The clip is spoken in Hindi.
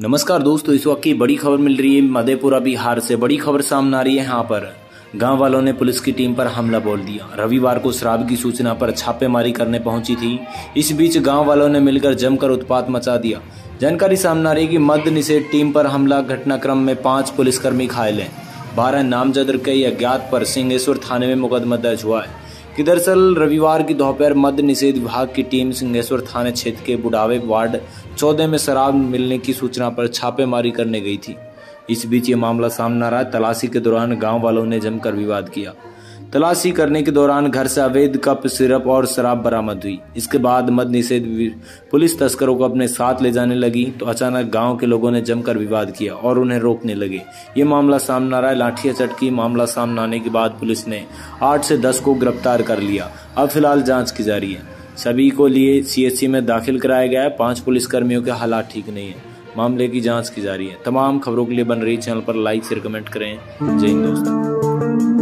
नमस्कार दोस्तों, इस वक्त की बड़ी खबर मिल रही है मधेपुरा बिहार से। बड़ी खबर सामने आ रही है, यहाँ पर गांव वालों ने पुलिस की टीम पर हमला बोल दिया। रविवार को शराब की सूचना पर छापेमारी करने पहुंची थी। इस बीच गांव वालों ने मिलकर जमकर उत्पात मचा दिया। जानकारी सामने आ रही है कि मद्य निषेध टीम पर हमला, घटनाक्रम में 5 पुलिसकर्मी घायल हैं। 12 नामजद और कई अज्ञात पर सिंहेश्वर थाने में मुकदमा दर्ज हुआ है। कि दरअसल रविवार की दोपहर मद्य निषेध विभाग की टीम सिंहेश्वर थाने क्षेत्र के बुडावे वार्ड 14 में शराब मिलने की सूचना पर छापेमारी करने गई थी। इस बीच ये मामला सामने आ रहा है। तलाशी के दौरान गांव वालों ने जमकर विवाद किया। तलाशी करने के दौरान घर से अवैध कप, सिरप और शराब बरामद हुई। इसके बाद मद्य निषेध पुलिस तस्करों को अपने साथ ले जाने लगी तो अचानक गांव के लोगों ने जमकर विवाद किया और उन्हें रोकने लगे। ये मामला सामने आ रहा है। लाठियां चटकी। मामला सामने आने के बाद पुलिस ने 8 से 10 को गिरफ्तार कर लिया। अब फिलहाल जाँच की जा रही है। सभी को लिए CHC में दाखिल कराया गया है। 5 पुलिसकर्मियों के हालात ठीक नहीं है। मामले की जाँच की जा रही है। तमाम खबरों के लिए बन रही चैनल पर लाइक शेयर कमेंट करें। जय हिंद दोस्तों।